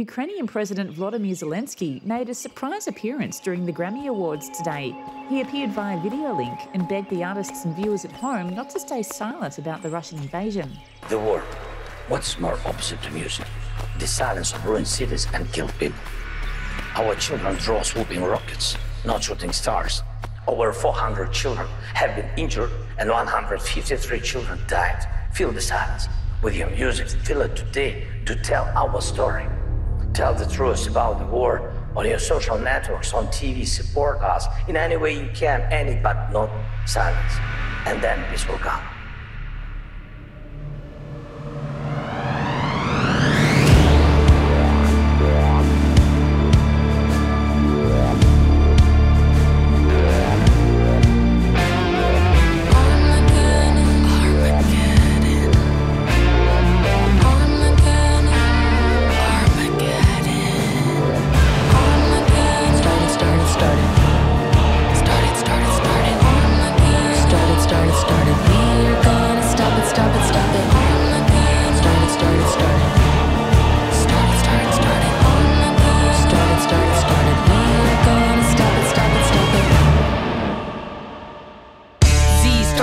Ukrainian President Volodymyr Zelenskyy made a surprise appearance during the Grammy Awards today. He appeared via video link and begged the artists and viewers at home not to stay silent about the Russian invasion. The war. What's more opposite to music? The silence of ruined cities and killed people. Our children draw swooping rockets, not shooting stars. Over 400 children have been injured and 153 children died. Feel the silence. With your music, feel it today to tell our story. Tell the truth about the war on your social networks, on TV, support us in any way you can, but not silence. And then peace will come.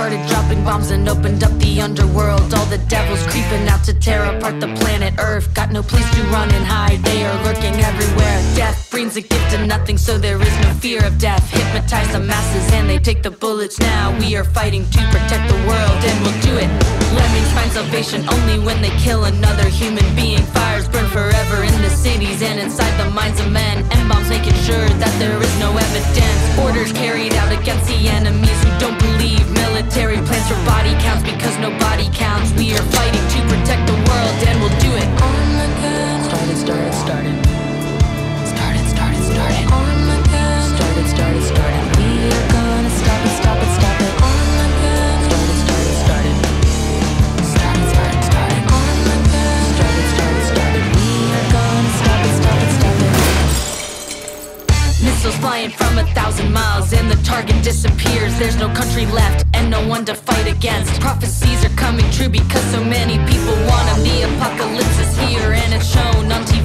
Started dropping bombs and opened up the underworld. All the devils creeping out to tear apart the planet Earth. Got no place to run and hide, they are lurking everywhere. Death brings a gift to nothing, so there is no fear of death. Hypnotize the masses and they take the bullets now. We are fighting to protect the world and we'll do it. Lemmings find salvation only when they kill another human being. Fires burn forever in the cities and inside the minds of men. M-bombs making sure that there is no evidence. Orders carried out against the enemies who don't believe. Military plans for body counts because nobody counts. We are fighting to protect the world and we'll do it. Started, started, started. Started, started, started. Started, started, started. We are gonna stop it, stop it, stop it. Started, started, started. Started, started, started. Started, started, started. We are gonna stop it, stop it, stop it. Missiles flying from 1,000 miles and the target disappears. There's no country left and no one to fight against. Prophecies are coming true because so many people want them. The apocalypse is here and it's shown on TV.